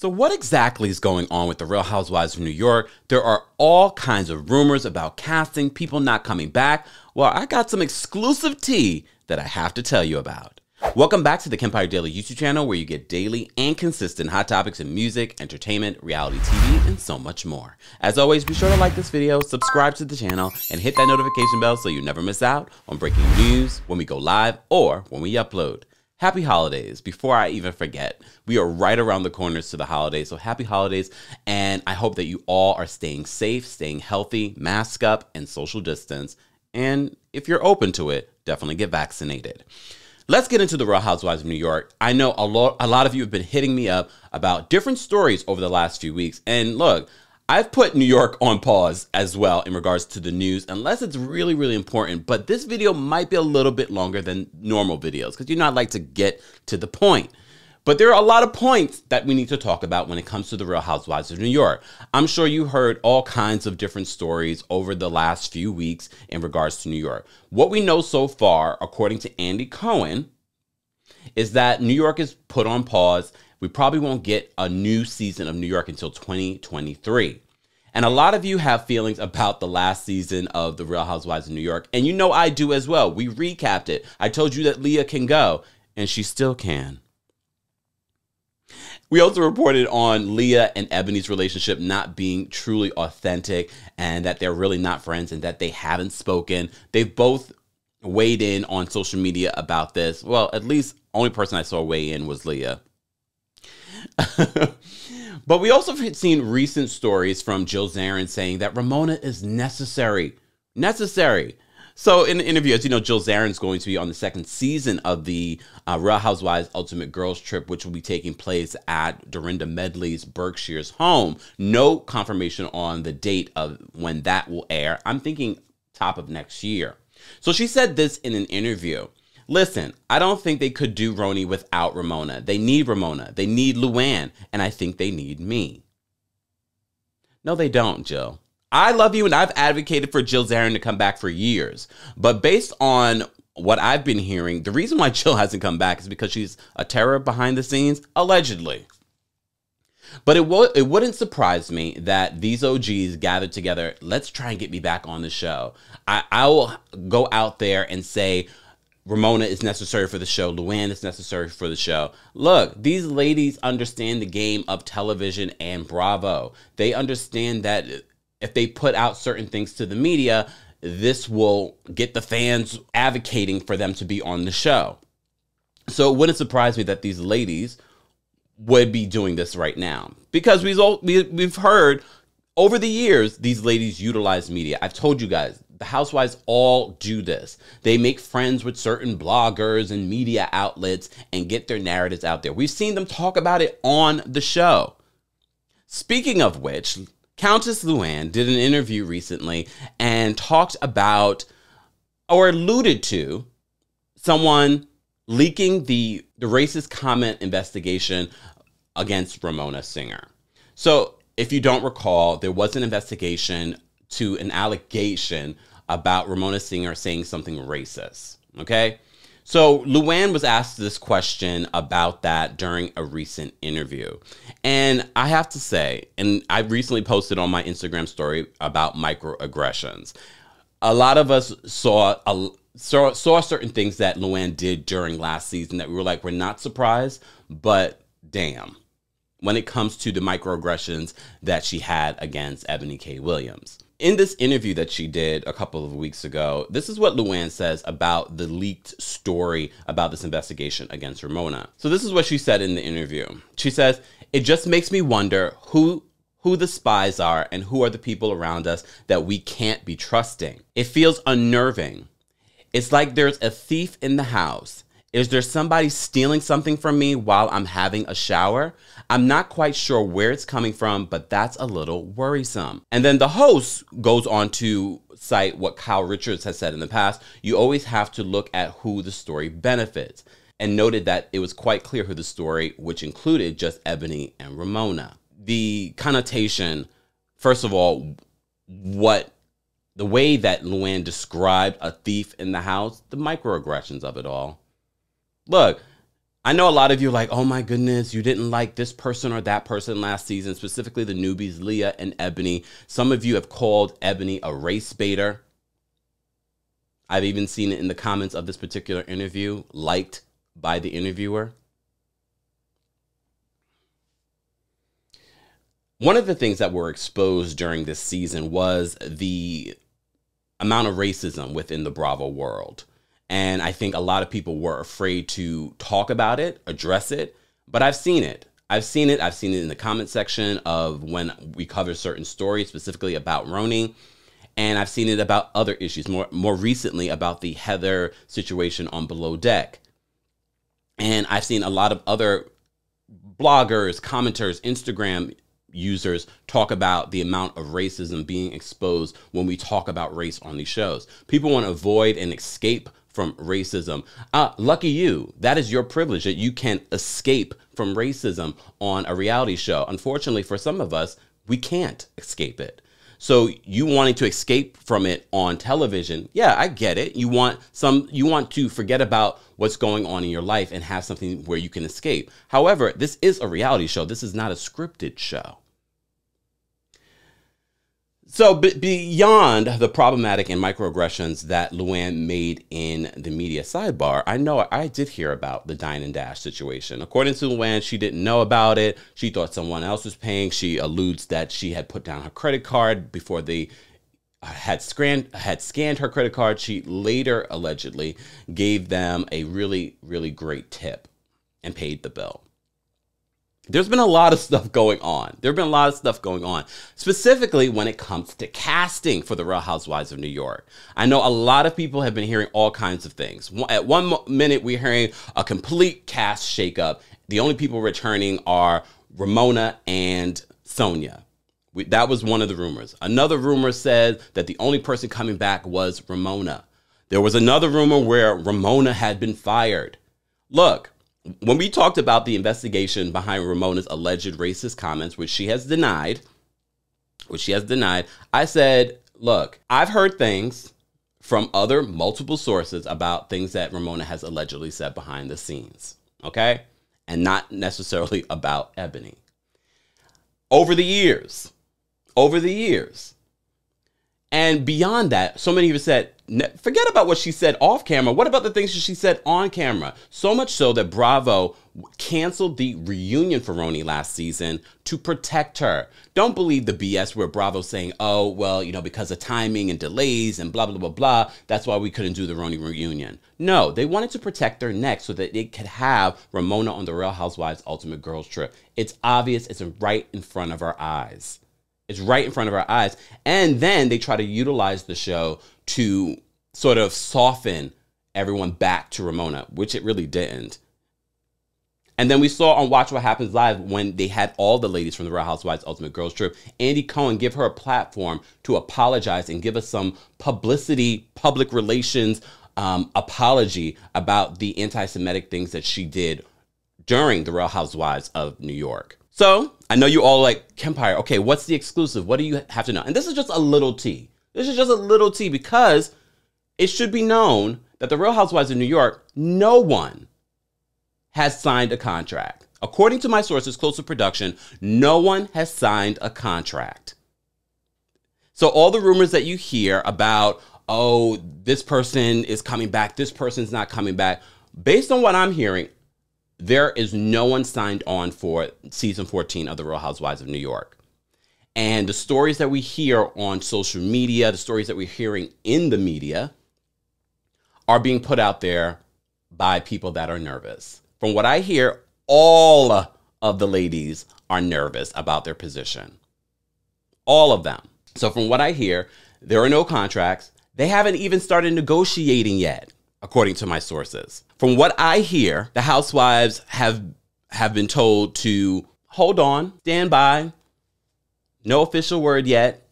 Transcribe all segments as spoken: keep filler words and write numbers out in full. So what exactly is going on with the Real Housewives of New York? There are all kinds of rumors about casting, people not coming back. Well, I got some exclusive tea that I have to tell you about. Welcome back to the Kempire Daily YouTube channel, where you get daily and consistent hot topics in music, entertainment, reality T V, and so much more. As always, be sure to like this video, subscribe to the channel, and hit that notification bell so you never miss out on breaking news, when we go live, or when we upload. Happy holidays. Before I even forget, we are right around the corners to the holidays, so happy holidays, and I hope that you all are staying safe, staying healthy, mask up, and social distance, and if you're open to it, definitely get vaccinated. Let's get into the Real Housewives of New York. I know a lot, a lot of you have been hitting me up about different stories over the last few weeks. And look, I've put New York on pause as well in regards to the news, unless it's really, really important. But this video might be a little bit longer than normal videos because you know I like to get to the point. But there are a lot of points that we need to talk about when it comes to the Real Housewives of New York. I'm sure you heard all kinds of different stories over the last few weeks in regards to New York. What we know so far, according to Andy Cohen, is that New York is put on pause. We probably won't get a new season of New York until twenty twenty-three. And a lot of you have feelings about the last season of The Real Housewives of New York. And you know I do as well. We recapped it. I told you that Leah can go, and she still can. We also reported on Leah and Eboni's relationship not being truly authentic and that they're really not friends and that they haven't spoken. They've both weighed in on social media about this. Well, at least only person I saw weigh in was Leah. But we also have seen recent stories from Jill Zarin saying that Ramona is necessary. Necessary. So in the interview, as you know, Jill Zarin is going to be on the second season of the uh, Real Housewives Ultimate Girls Trip, which will be taking place at Dorinda Medley's Berkshire's home. No confirmation on the date of when that will air. I'm thinking top of next year. So she said this in an interview. Listen, I don't think they could do RHONY without Ramona. They need Ramona. They need Luann. And I think they need me. No, they don't, Jill. I love you, and I've advocated for Jill Zarin to come back for years. But based on what I've been hearing, the reason why Jill hasn't come back is because she's a terror behind the scenes, allegedly. But it, w it wouldn't surprise me that these O Gs gathered together, let's try and get me back on the show. I, I will go out there and say, Ramona is necessary for the show. Luann is necessary for the show. Look, these ladies understand the game of television and Bravo. They understand that if they put out certain things to the media, this will get the fans advocating for them to be on the show. So it wouldn't surprise me that these ladies would be doing this right now, because we've heard over the years, these ladies utilize media. I've told you guys, the housewives all do this. They make friends with certain bloggers and media outlets and get their narratives out there. We've seen them talk about it on the show. Speaking of which, Countess Luann did an interview recently and talked about or alluded to someone leaking the, the racist comment investigation against Ramona Singer. So if you don't recall, there was an investigation to an allegation about Ramona Singer saying something racist. Okay. So Luann was asked this question about that during a recent interview. And I have to say, and I recently posted on my Instagram story about microaggressions. A lot of us saw, a, saw, saw certain things that Luann did during last season that we were like, we're not surprised, but damn. When it comes to the microaggressions that she had against Eboni K. Williams. In this interview that she did a couple of weeks ago, this is what Luann says about the leaked story about this investigation against Ramona. So this is what she said in the interview. She says, it just makes me wonder who, who the spies are and who are the people around us that we can't be trusting. It feels unnerving. It's like there's a thief in the house. Is there somebody stealing something from me while I'm having a shower? I'm not quite sure where it's coming from, but that's a little worrisome. And then the host goes on to cite what Kyle Richards has said in the past. You always have to look at who the story benefits, and noted that it was quite clear who the story, which included just Eboni and Ramona. The connotation, first of all, what the way that Luann described a thief in the house, the microaggressions of it all. Look, I know a lot of you are like, oh my goodness, you didn't like this person or that person last season, specifically the newbies, Leah and Eboni. Some of you have called Eboni a race baiter. I've even seen it in the comments of this particular interview, liked by the interviewer. One of the things that were exposed during this season was the amount of racism within the Bravo world. And I think a lot of people were afraid to talk about it, address it, but I've seen it. I've seen it. I've seen it in the comment section of when we cover certain stories, specifically about RHONY. And I've seen it about other issues, more, more recently about the Heather situation on Below Deck. And I've seen a lot of other bloggers, commenters, Instagram users talk about the amount of racism being exposed when we talk about race on these shows. People want to avoid and escape from racism. Uh, lucky you, that is your privilege that you can escape from racism on a reality show. Unfortunately, for some of us, we can't escape it. So you wanting to escape from it on television, yeah, I get it. You want some, you want to forget about what's going on in your life and have something where you can escape. However, this is a reality show. This is not a scripted show. So beyond the problematic and microaggressions that Luann made in the media sidebar, I know I did hear about the Dine and Dash situation. According to Luann, she didn't know about it. She thought someone else was paying. She alludes that she had put down her credit card before they had scanned, had scanned her credit card. She later allegedly gave them a really, really great tip and paid the bill. There's been a lot of stuff going on. There have been a lot of stuff going on, specifically when it comes to casting for the Real Housewives of New York. I know a lot of people have been hearing all kinds of things. At one minute, we're hearing a complete cast shakeup. The only people returning are Ramona and Sonja. We, that was one of the rumors. Another rumor said that the only person coming back was Ramona. There was another rumor where Ramona had been fired. Look. When we talked about the investigation behind Ramona's alleged racist comments, which she has denied, which she has denied, I said, look, I've heard things from other multiple sources about things that Ramona has allegedly said behind the scenes, okay? And not necessarily about Eboni. Over the years, over the years, and beyond that, so many of you said, forget about what she said off camera. What about the things that she said on camera? So much so that Bravo canceled the reunion for RHONY last season to protect her. Don't believe the B S where Bravo's saying, oh, well, you know, because of timing and delays and blah, blah, blah, blah, that's why we couldn't do the RHONY reunion. No, they wanted to protect their neck so that they could have Ramona on the Real Housewives Ultimate Girls Trip. It's obvious. It's right in front of our eyes. It's right in front of our eyes. And then they try to utilize the show to sort of soften everyone back to Ramona, which it really didn't. And then we saw on Watch What Happens Live when they had all the ladies from the Real Housewives Ultimate Girls Trip, Andy Cohen give her a platform to apologize and give us some publicity, public relations um, apology about the anti-Semitic things that she did during the Real Housewives of New York. So I know you all like, Kempire, okay, what's the exclusive? What do you have to know? And this is just a little tea. This is just a little tea because it should be known that the Real Housewives of New York, no one has signed a contract. According to my sources close to production, no one has signed a contract. So all the rumors that you hear about, oh, this person is coming back, this person's not coming back, based on what I'm hearing, there is no one signed on for season fourteen of the Real Housewives of New York. And the stories that we hear on social media, the stories that we're hearing in the media are being put out there by people that are nervous. From what I hear, all of the ladies are nervous about their position. All of them. So from what I hear, there are no contracts. They haven't even started negotiating yet, according to my sources. From what I hear, the housewives have have been told to hold on, stand by, no official word yet.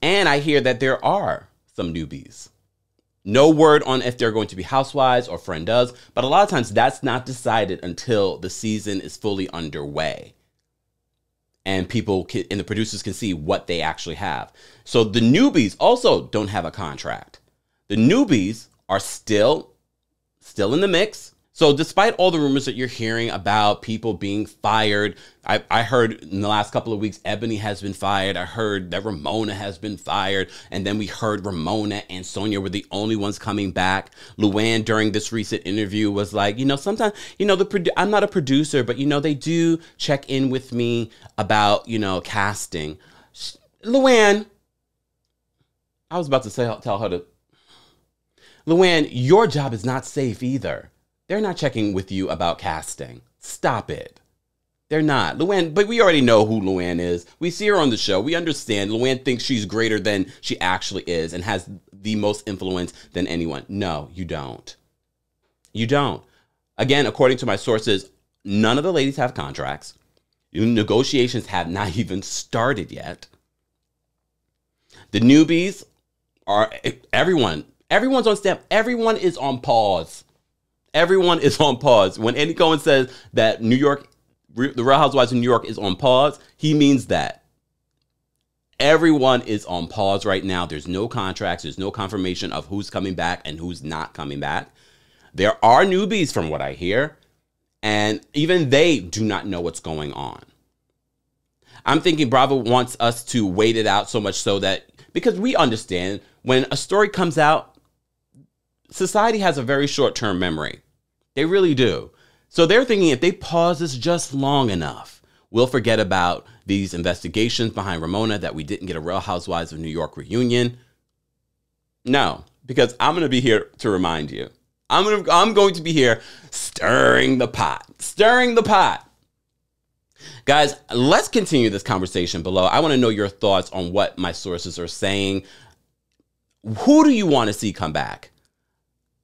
And I hear that there are some newbies. No word on if they're going to be housewives or friendas, but a lot of times that's not decided until the season is fully underway. And people can, and the producers can see what they actually have. So the newbies also don't have a contract. The newbies are still, still in the mix. So despite all the rumors that you're hearing about people being fired, I, I heard in the last couple of weeks, Eboni has been fired. I heard that Ramona has been fired. And then we heard Ramona and Sonja were the only ones coming back. Luann, during this recent interview, was like, you know, sometimes, you know, the I'm not a producer, but, you know, they do check in with me about, you know, casting. Luann, I was about to say, tell her to, Luann, your job is not safe either. They're not checking with you about casting. Stop it. They're not. Luann, but we already know who Luann is. We see her on the show. We understand. Luann thinks she's greater than she actually is and has the most influence than anyone. No, you don't. You don't. Again, according to my sources, none of the ladies have contracts. Negotiations have not even started yet. The newbies are, everyone, everyone's on step. Everyone is on pause. Everyone is on pause. When Andy Cohen says that New York, the Real Housewives of New York is on pause, he means that. Everyone is on pause right now. There's no contracts. There's no confirmation of who's coming back and who's not coming back. There are newbies from what I hear, and even they do not know what's going on. I'm thinking Bravo wants us to wait it out so much so that, because we understand when a story comes out, society has a very short-term memory. They really do. So they're thinking if they pause this just long enough, we'll forget about these investigations behind Ramona, that we didn't get a Real Housewives of New York reunion. No, because I'm going to be here to remind you. I'm going to, I'm going to be here stirring the pot, stirring the pot. Guys, let's continue this conversation below. I want to know your thoughts on what my sources are saying. Who do you want to see come back?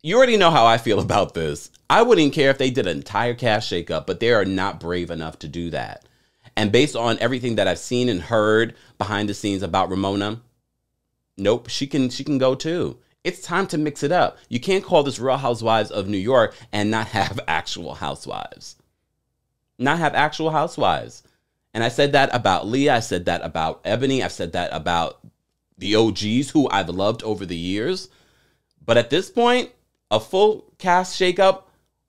You already know how I feel about this. I wouldn't care if they did an entire cast shakeup, but they are not brave enough to do that. And based on everything that I've seen and heard behind the scenes about Ramona, nope, she can, she can go too. It's time to mix it up. You can't call this Real Housewives of New York and not have actual housewives. Not have actual housewives. And I said that about Leah. I said that about Eboni. I've said that about the O Gs who I've loved over the years. But at this point, a full cast shakeup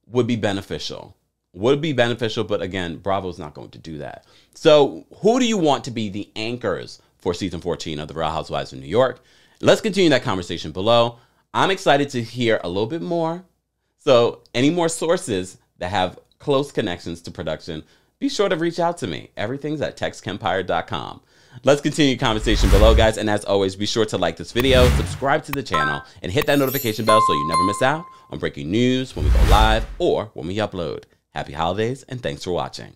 would be beneficial, would be beneficial. But again, Bravo's not going to do that. So who do you want to be the anchors for season fourteen of the Real Housewives of New York? Let's continue that conversation below. I'm excited to hear a little bit more. So any more sources that have close connections to production, be sure to reach out to me. Everything's at text kempire dot com. Let's continue conversation below, guys. And as always, be sure to like this video, subscribe to the channel, and hit that notification bell so you never miss out on breaking news when we go live or when we upload. Happy holidays, and thanks for watching.